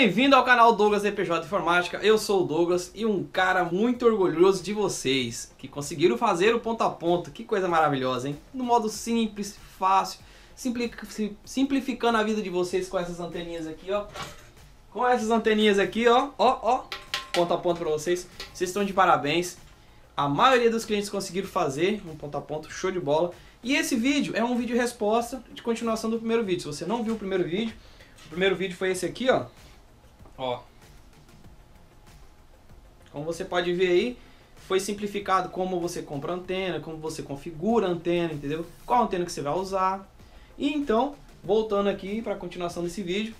bem-vindo ao canal Douglas EPJ Informática, eu sou o Douglas e um cara muito orgulhoso de vocês que conseguiram fazer o ponto a ponto, que coisa maravilhosa, hein? No modo simples, fácil, simplificando a vida de vocês com essas anteninhas aqui, ó. Com essas anteninhas aqui, ó, ó, ó, ponto a ponto pra vocês, vocês estão de parabéns. A maioria dos clientes conseguiram fazer um ponto a ponto, show de bola. E esse vídeo é um vídeo resposta de continuação do primeiro vídeo. Se você não viu o primeiro vídeo foi esse aqui, ó. Ó. Como você pode ver aí, foi simplificado como você compra antena, como você configura a antena, entendeu? Qual antena que você vai usar. E então, voltando aqui para a continuação desse vídeo.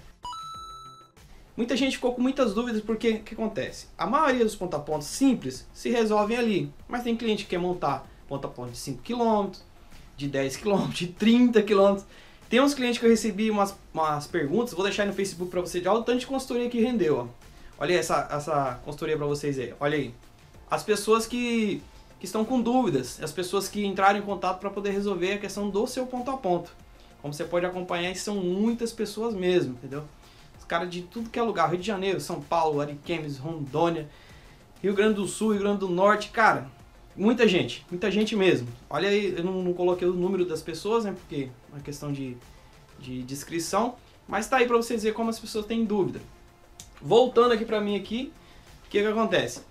Muita gente ficou com muitas dúvidas porque o que acontece? A maioria dos ponta a pontos simples se resolvem ali, mas tem cliente que quer montar ponta a ponto de 5 km, de 10 km, de 30 km. Tem uns clientes que eu recebi umas perguntas, vou deixar aí no Facebook para vocês, olha o tanto de consultoria que rendeu. Ó. Olha essa consultoria para vocês aí, olha aí. As pessoas que estão com dúvidas, as pessoas que entraram em contato para poder resolver a questão do seu ponto a ponto. Como você pode acompanhar, são muitas pessoas mesmo, entendeu? Cara de tudo que é lugar, Rio de Janeiro, São Paulo, Ariquemes, Rondônia, Rio Grande do Sul, Rio Grande do Norte, cara, muita gente mesmo. Olha aí, eu não coloquei o número das pessoas, né, porque é uma questão de descrição, mas tá aí pra vocês verem como as pessoas têm dúvida. Voltando aqui pra mim aqui, o que que acontece?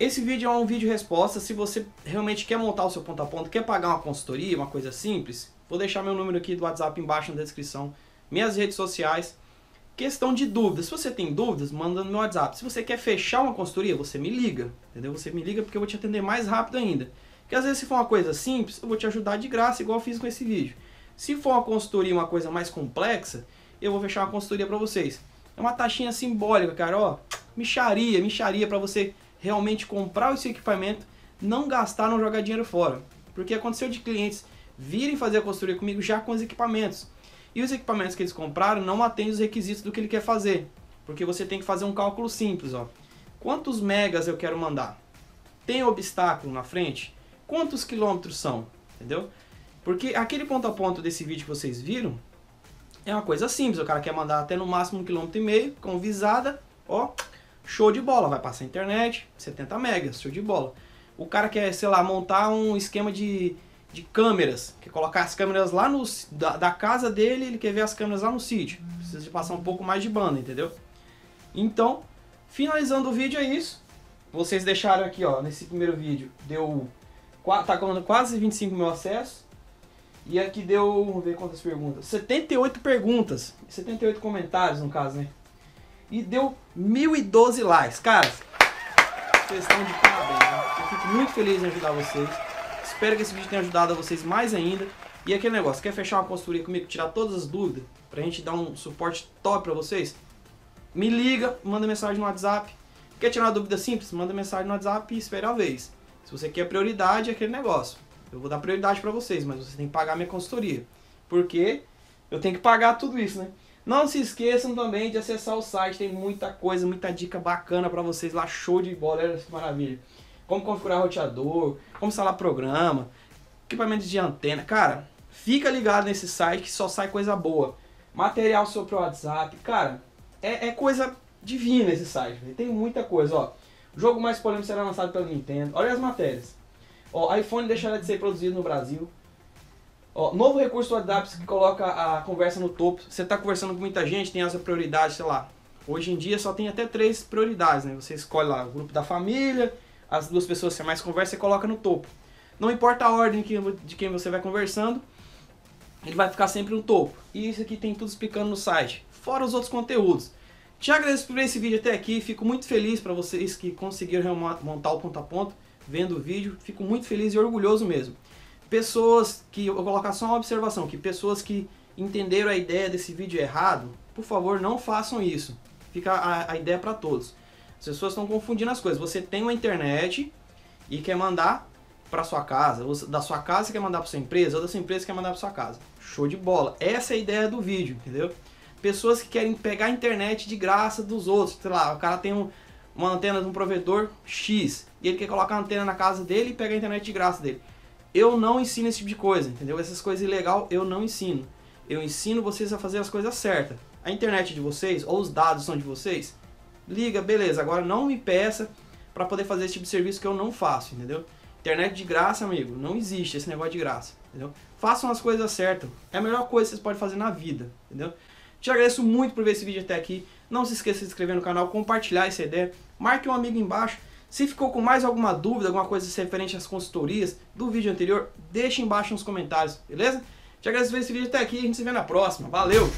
Esse vídeo é um vídeo resposta, se você realmente quer montar o seu ponto a ponto, quer pagar uma consultoria, uma coisa simples, vou deixar meu número aqui do WhatsApp embaixo na descrição, minhas redes sociais. Questão de dúvidas, se você tem dúvidas, manda no meu WhatsApp. Se você quer fechar uma consultoria, você me liga, entendeu? Você me liga porque eu vou te atender mais rápido ainda. Porque às vezes se for uma coisa simples, eu vou te ajudar de graça, igual eu fiz com esse vídeo. Se for uma consultoria, uma coisa mais complexa, eu vou fechar uma consultoria pra vocês. É uma taxinha simbólica, cara, ó, mixaria pra você realmente comprar o seu equipamento, não gastar, não jogar dinheiro fora. Porque aconteceu de clientes virem fazer a consultoria comigo já com os equipamentos. E os equipamentos que eles compraram não atendem os requisitos do que ele quer fazer. Porque você tem que fazer um cálculo simples, ó. Quantos megas eu quero mandar? Tem obstáculo na frente? Quantos quilômetros são? Entendeu? Porque aquele ponto a ponto desse vídeo que vocês viram é uma coisa simples. O cara quer mandar até no máximo 1,5 km com visada, ó. Show de bola, vai passar a internet, 70 megas, show de bola. O cara quer, sei lá, montar um esquema de câmeras, quer colocar as câmeras lá no, da casa dele, ele quer ver as câmeras lá no sítio, precisa de passar um pouco mais de banda, entendeu? Então, finalizando o vídeo é isso, vocês deixaram aqui, ó, nesse primeiro vídeo, deu, tá contando quase 25 mil acessos, e aqui deu, vamos ver quantas perguntas, 78 perguntas, 78 comentários no caso, né? E deu 1.012 likes, cara, vocês estão de parabéns, né? Eu fico muito feliz em ajudar vocês. Espero que esse vídeo tenha ajudado a vocês mais ainda. E aquele negócio, quer fechar uma consultoria comigo, tirar todas as dúvidas, pra gente dar um suporte top pra vocês? Me liga, manda mensagem no WhatsApp. Quer tirar uma dúvida simples? Manda mensagem no WhatsApp e espera a vez. Se você quer prioridade, é aquele negócio. Eu vou dar prioridade pra vocês, mas você tem que pagar a minha consultoria. Porque eu tenho que pagar tudo isso, né? Não se esqueçam também de acessar o site, tem muita coisa, muita dica bacana pra vocês lá, show de bola, olha que maravilha. Como configurar roteador, como instalar programa, equipamentos de antena. Cara, fica ligado nesse site que só sai coisa boa. Material sobre o WhatsApp. Cara, é coisa divina esse site. Tem muita coisa, ó. O jogo mais polêmico será lançado pela Nintendo. Olha as matérias. Ó, iPhone deixará de ser produzido no Brasil. Ó, novo recurso do Adapts que coloca a conversa no topo. Você tá conversando com muita gente, tem essa prioridade, sei lá. Hoje em dia só tem até 3 prioridades, né? Você escolhe lá o grupo da família, as 2 pessoas que você mais conversa, você coloca no topo. Não importa a ordem de quem você vai conversando, ele vai ficar sempre no topo. E isso aqui tem tudo explicando no site, fora os outros conteúdos. Te agradeço por ver esse vídeo até aqui, fico muito feliz para vocês que conseguiram montar o ponto a ponto, vendo o vídeo, fico muito feliz e orgulhoso mesmo. Pessoas que, eu vou colocar só uma observação, que pessoas que entenderam a ideia desse vídeo errado, por favor não façam isso, fica a ideia para todos. As pessoas estão confundindo as coisas. Você tem uma internet e quer mandar para sua casa. Ou da sua casa você quer mandar para sua empresa, ou da sua empresa quer mandar para sua casa. Show de bola. Essa é a ideia do vídeo, entendeu? Pessoas que querem pegar a internet de graça dos outros. Sei lá, o cara tem uma antena de um provedor X e ele quer colocar a antena na casa dele e pegar a internet de graça dele. Eu não ensino esse tipo de coisa, entendeu? Essas coisas ilegais eu não ensino. Eu ensino vocês a fazer as coisas certas. a internet de vocês ou os dados são de vocês, liga, beleza. Agora não me peça para poder fazer esse tipo de serviço que eu não faço, entendeu? Internet de graça, amigo, não existe esse negócio de graça, entendeu? Façam as coisas certas, é a melhor coisa que vocês podem fazer na vida, entendeu? Te agradeço muito por ver esse vídeo até aqui, não se esqueça de se inscrever no canal, compartilhar essa ideia, marque um amigo embaixo. Se ficou com mais alguma dúvida, alguma coisa referente às consultorias do vídeo anterior, deixe embaixo nos comentários, beleza? Te agradeço por ver esse vídeo até aqui, a gente se vê na próxima, valeu!